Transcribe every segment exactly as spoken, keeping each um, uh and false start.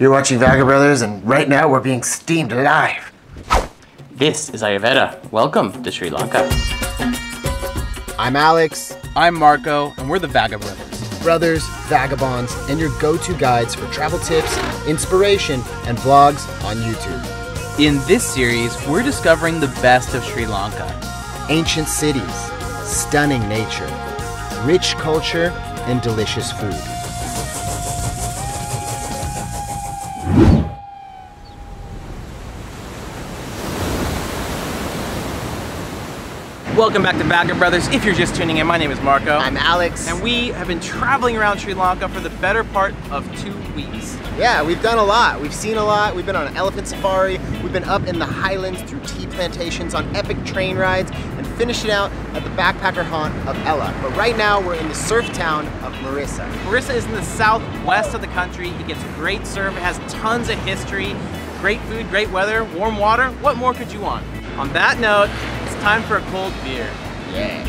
You're watching Vagabrothers, and right now we're being steamed alive. This is Ayurveda. Welcome to Sri Lanka. I'm Alex. I'm Marco, and we're the Vagabrothers. Brothers, vagabonds, and your go-to guides for travel tips, inspiration, and vlogs on YouTube. In this series, we're discovering the best of Sri Lanka. Ancient cities, stunning nature, rich culture, and delicious food. Welcome back to Vagabrothers. If you're just tuning in, my name is Marco. I'm Alex. And we have been traveling around Sri Lanka for the better part of two weeks. Yeah, we've done a lot. We've seen a lot. We've been on an elephant safari. We've been up in the highlands through tea plantations on epic train rides and finished it out at the backpacker haunt of Ella. But right now we're in the surf town of Mirissa. Mirissa is in the southwest of the country. It gets great surf. It has tons of history, great food, great weather, warm water. What more could you want? On that note, time for a cold beer. Yeah.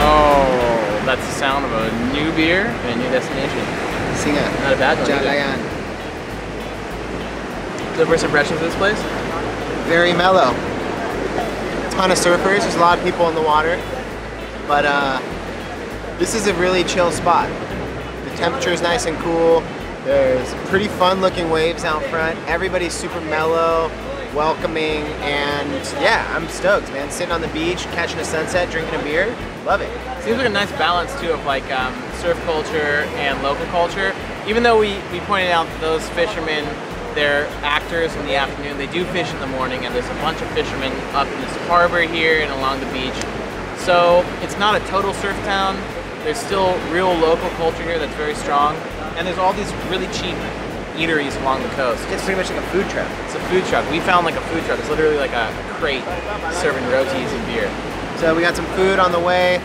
Oh, that's the sound of a new beer and a new destination. Singer. Not a bad one. The first impressions of this place? Very mellow. Ton of surfers, there's a lot of people in the water. But uh, this is a really chill spot. The temperature is nice and cool. There's pretty fun looking waves out front. Everybody's super mellow, welcoming, and yeah, I'm stoked, man. Sitting on the beach, catching a sunset, drinking a beer, love it. Seems like a nice balance too of like um, surf culture and local culture. Even though we, we pointed out that those fishermen, they're actors in the afternoon. They do fish in the morning, and there's a bunch of fishermen up in this harbor here and along the beach. So it's not a total surf town. There's still real local culture here that's very strong. And there's all these really cheap eateries along the coast. It's pretty much like a food truck. It's a food truck. We found like a food truck. It's literally like a crate serving rotis and beer. So we got some food on the way.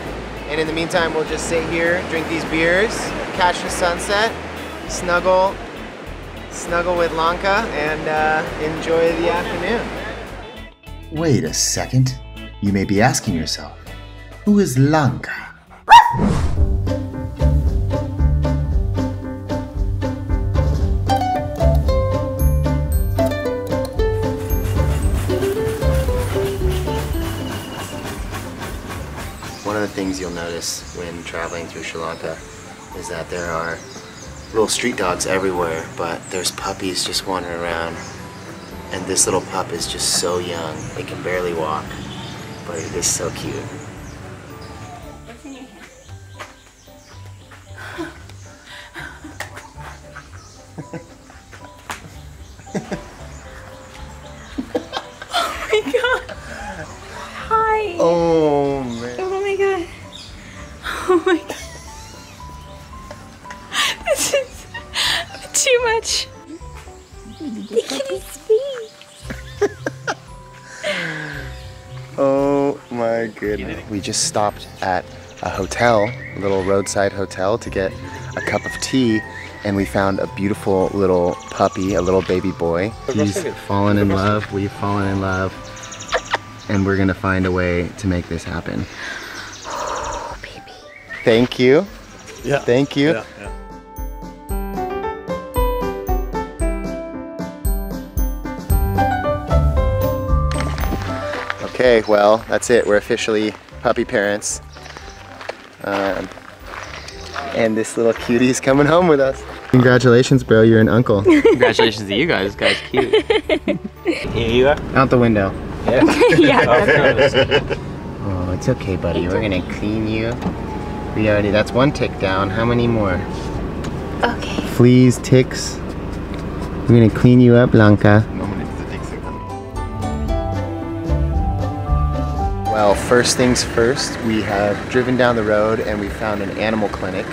And in the meantime, we'll just sit here, drink these beers, catch the sunset, snuggle, Snuggle with Lanka and uh, enjoy the afternoon. Wait a second. You may be asking yourself, who is Lanka? One of the things you'll notice when traveling through Sri Lanka is that there are little street dogs everywhere, but there's puppies just wandering around, and this little pup is just so young. It can barely walk, but it is so cute. What's in your hand? Oh my god! Hi! Oh man! Oh my god! Oh my god! Too much. They can't speak. Oh my goodness. We just stopped at a hotel, a little roadside hotel, to get a cup of tea, and we found a beautiful little puppy, a little baby boy. He's fallen in love, we've fallen in love, and we're gonna find a way to make this happen. Oh, baby. Thank you. Yeah. Thank you. Yeah, yeah. Okay, well, that's it. We're officially puppy parents. Um, and this little cutie's coming home with us. Congratulations, bro. You're an uncle. Congratulations to you guys. This guy's cute. Here you are. Out the window. Yeah. Yeah. Oh, oh, it's okay, buddy. We're going to clean you. We already, that's one tick down. How many more? Okay. Fleas, ticks. We're going to clean you up, Lanka. Well, first things first, we have driven down the road and we found an animal clinic.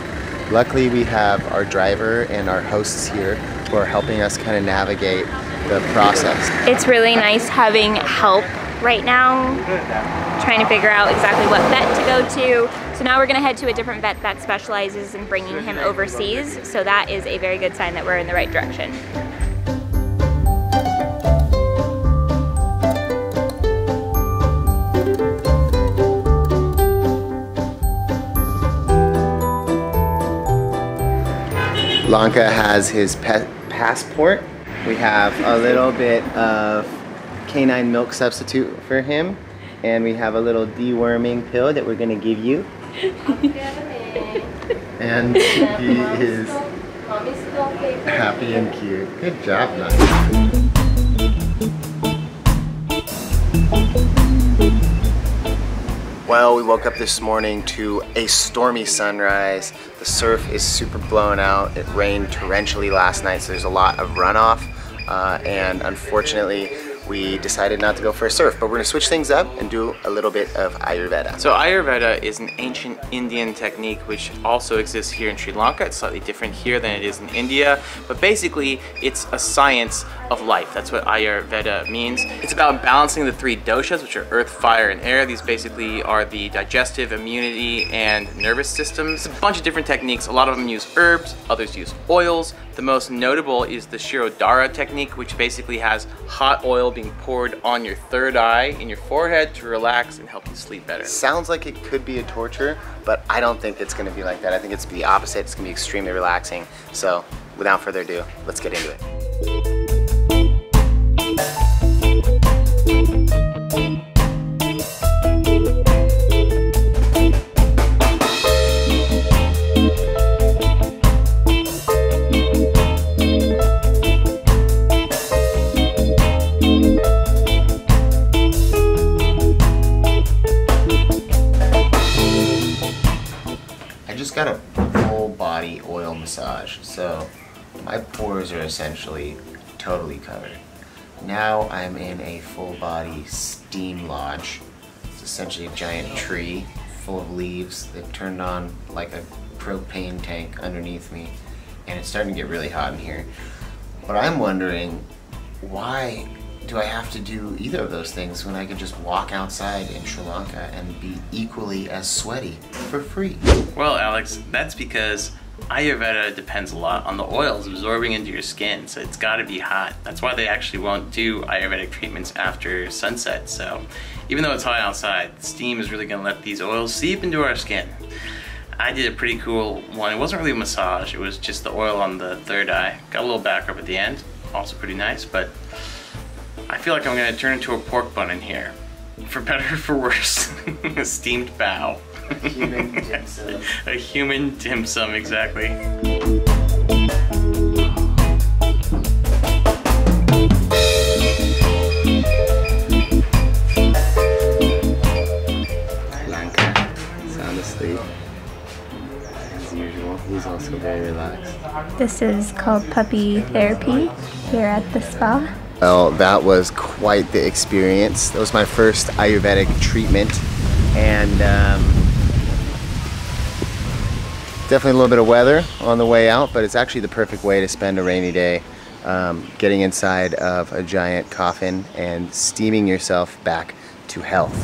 Luckily, we have our driver and our hosts here who are helping us kind of navigate the process. It's really nice having help right now, trying to figure out exactly what vet to go to, So now we're gonna head to a different vet that specializes in bringing him overseas. So that is a very good sign that we're in the right direction. Lanka has his pet passport. We have a little bit of canine milk substitute for him, and we have a little deworming pill that we're gonna give you. And he is happy and cute. Good job, Lanka. Well, we woke up this morning to a stormy sunrise. The surf is super blown out. It rained torrentially last night, so there's a lot of runoff. Uh, and unfortunately, we decided not to go for a surf, but we're gonna switch things up and do a little bit of Ayurveda. So Ayurveda is an ancient Indian technique which also exists here in Sri Lanka. It's slightly different here than it is in India, but basically it's a science of life. That's what Ayurveda means. It's about balancing the three doshas, which are earth, fire, and air. These basically are the digestive, immunity, and nervous systems. It's a bunch of different techniques. A lot of them use herbs, others use oils. The most notable is the Shirodhara technique, which basically has hot oil being poured on your third eye in your forehead to relax and help you sleep better. Sounds like it could be a torture, but I don't think it's gonna be like that. I think it's the opposite. It's gonna be extremely relaxing. So without further ado, let's get into it. Got a full body oil massage, so my pores are essentially totally covered. Now I'm in a full body steam lodge. It's essentially a giant tree full of leaves that turned on like a propane tank underneath me, and it's starting to get really hot in here. But I'm wondering, why do I have to do either of those things when I could just walk outside in Sri Lanka and be equally as sweaty for free? Well, Alex, that's because Ayurveda depends a lot on the oils absorbing into your skin, so it's gotta be hot. That's why they actually won't do Ayurvedic treatments after sunset, so even though it's hot outside, steam is really gonna let these oils seep into our skin. I did a pretty cool one. It wasn't really a massage, it was just the oil on the third eye. Got a little back rub at the end, also pretty nice, but I feel like I'm gonna turn into a pork bun in here. For better or for worse, a steamed bow. A human dim sum. A human dim sum, exactly. Lanka, sound asleep. As usual, he's also very relaxed. This is called puppy therapy here at the spa. Well, that was quite the experience. That was my first Ayurvedic treatment, and um, definitely a little bit of weather on the way out, but it's actually the perfect way to spend a rainy day, um, getting inside of a giant coffin and steaming yourself back to health.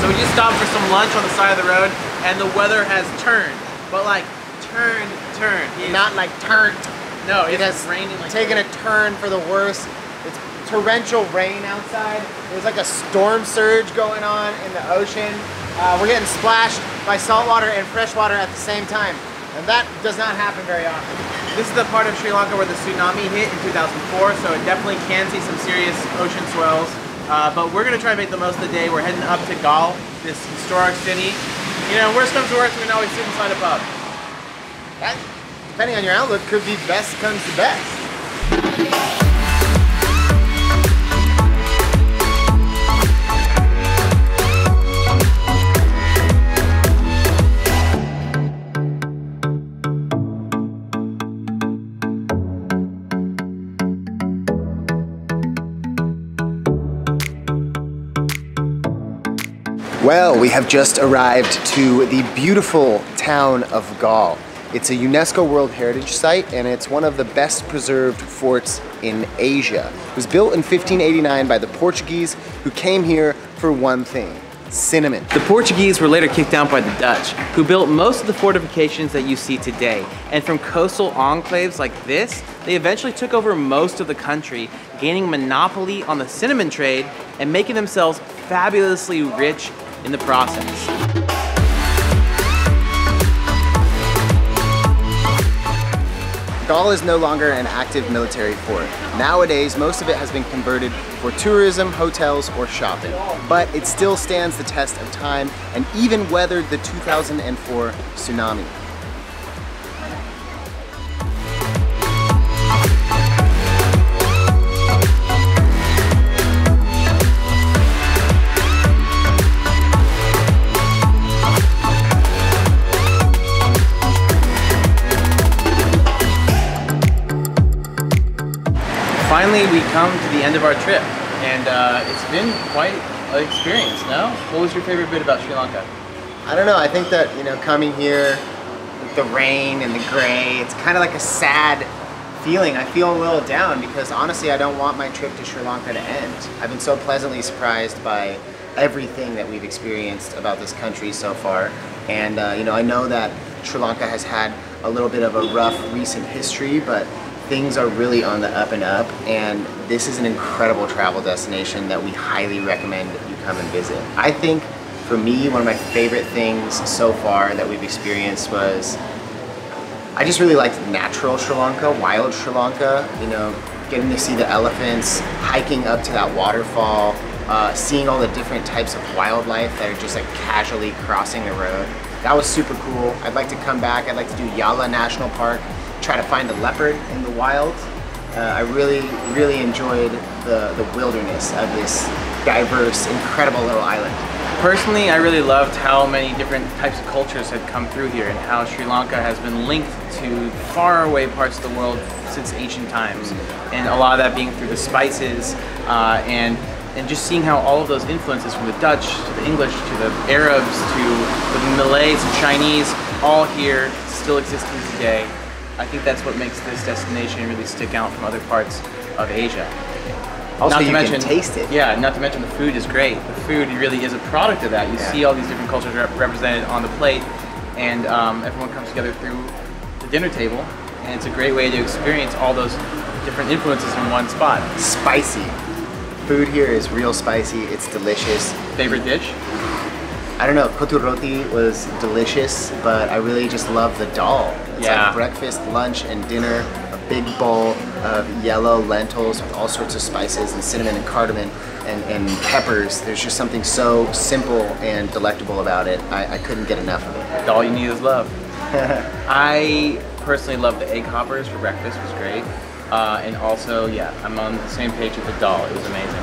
So we just stopped for some lunch on the side of the road, and the weather has turned, but like turned, turned. It's not like turned. No, it, it has raining like taken a turn for the worse. It's torrential rain outside. There's like a storm surge going on in the ocean. Uh, we're getting splashed by salt water and fresh water at the same time. And that does not happen very often. This is the part of Sri Lanka where the tsunami hit in two thousand four, so it definitely can see some serious ocean swells. Uh, but we're gonna try and make the most of the day. We're heading up to Galle, this historic city. You know, worst comes to worst, we can always sit and sign above. That depending on your outlook, could be best comes to best. Well, we have just arrived to the beautiful town of Galle. It's a UNESCO World Heritage Site, and it's one of the best preserved forts in Asia. It was built in fifteen eighty-nine by the Portuguese, who came here for one thing, cinnamon. The Portuguese were later kicked out by the Dutch, who built most of the fortifications that you see today. And from coastal enclaves like this, they eventually took over most of the country, gaining monopoly on the cinnamon trade and making themselves fabulously rich in the process. Galle is no longer an active military fort. Nowadays, most of it has been converted for tourism, hotels, or shopping. But it still stands the test of time and even weathered the two thousand four tsunami. Finally, we come to the end of our trip, and uh, it's been quite an experience, no? What was your favorite bit about Sri Lanka? I don't know, I think that, you know, coming here, with the rain and the gray, it's kind of like a sad feeling. I feel a little down because honestly, I don't want my trip to Sri Lanka to end. I've been so pleasantly surprised by everything that we've experienced about this country so far. And, uh, you know, I know that Sri Lanka has had a little bit of a rough recent history, but things are really on the up and up, and this is an incredible travel destination that we highly recommend you come and visit. I think, for me, one of my favorite things so far that we've experienced was, I just really liked natural Sri Lanka, wild Sri Lanka, you know, getting to see the elephants, hiking up to that waterfall, uh, seeing all the different types of wildlife that are just like casually crossing the road. That was super cool. I'd like to come back, I'd like to do Yala National Park, try to find a leopard in the wild. Uh, I really, really enjoyed the, the wilderness of this diverse, incredible little island. Personally, I really loved how many different types of cultures had come through here and how Sri Lanka has been linked to faraway parts of the world since ancient times. And a lot of that being through the spices uh, and and just seeing how all of those influences from the Dutch to the English to the Arabs to the Malays and Chinese, all here still existing today. I think that's what makes this destination really stick out from other parts of Asia. Also, not to you mention, can taste it. Yeah, not to mention the food is great. The food really is a product of that. You yeah. see all these different cultures rep represented on the plate, and um, everyone comes together through the dinner table, and it's a great way to experience all those different influences in one spot. Spicy. Food here is real spicy. It's delicious. Favorite dish? I don't know, Kothu roti was delicious, but I really just love the dal. It's yeah. like breakfast, lunch, and dinner, a big bowl of yellow lentils with all sorts of spices and cinnamon and cardamom and, and peppers. There's just something so simple and delectable about it. I, I couldn't get enough of it. All you need is love. I personally love the egg hoppers for breakfast, it was great. Uh, and also, yeah, I'm on the same page with the dal, it was amazing.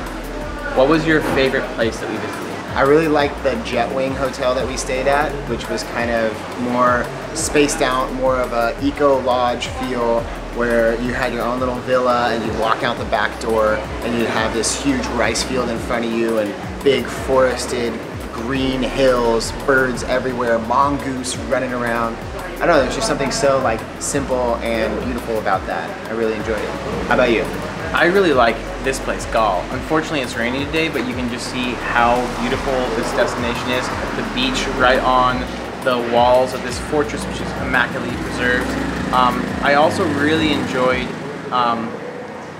What was your favorite place that we visited? I really liked the Jetwing hotel that we stayed at, which was kind of more spaced out, more of a eco-lodge feel, where you had your own little villa and you'd walk out the back door and you'd have this huge rice field in front of you and big forested green hills, birds everywhere, mongoose running around. I don't know, there's just something so like simple and beautiful about that. I really enjoyed it. How about you? I really like this place, Galle. Unfortunately, it's rainy today, but you can just see how beautiful this destination is. The beach right on the walls of this fortress, which is immaculately preserved. Um, I also really enjoyed, um,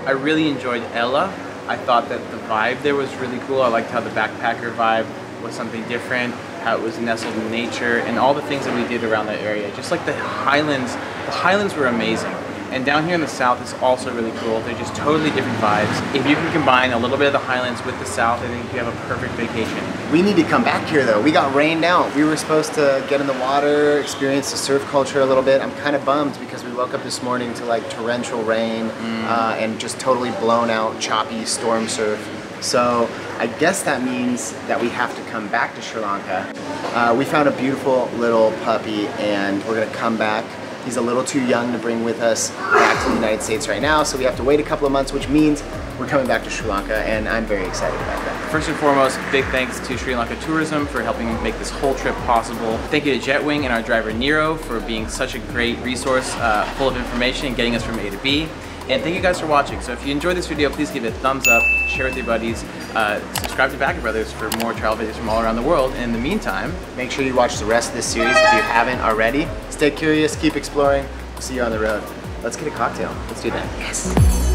I really enjoyed Ella. I thought that the vibe there was really cool. I liked how the backpacker vibe was something different, how it was nestled in nature, and all the things that we did around that area. Just like the highlands, the highlands were amazing. And down here in the south, it's also really cool. They're just totally different vibes. If you can combine a little bit of the highlands with the south, I think you have a perfect vacation. We need to come back here though. We got rained out. We were supposed to get in the water, experience the surf culture a little bit. I'm kind of bummed because we woke up this morning to like torrential rain mm. uh, and just totally blown out, choppy storm surf. So I guess that means that we have to come back to Sri Lanka. Uh, we found a beautiful little puppy and we're gonna come back. He's a little too young to bring with us back to the United States right now, so we have to wait a couple of months, which means we're coming back to Sri Lanka, and I'm very excited about that. First and foremost, big thanks to Sri Lanka Tourism for helping make this whole trip possible. Thank you to Jetwing and our driver Nero for being such a great resource, uh, full of information and getting us from A to B. And thank you guys for watching. So if you enjoyed this video, please give it a thumbs up, share with your buddies, uh, subscribe to Vagabrothers for more travel videos from all around the world. And in the meantime, make sure you watch the rest of this series if you haven't already. Stay curious, keep exploring. See you on the road. Let's get a cocktail. Let's do that. Yes.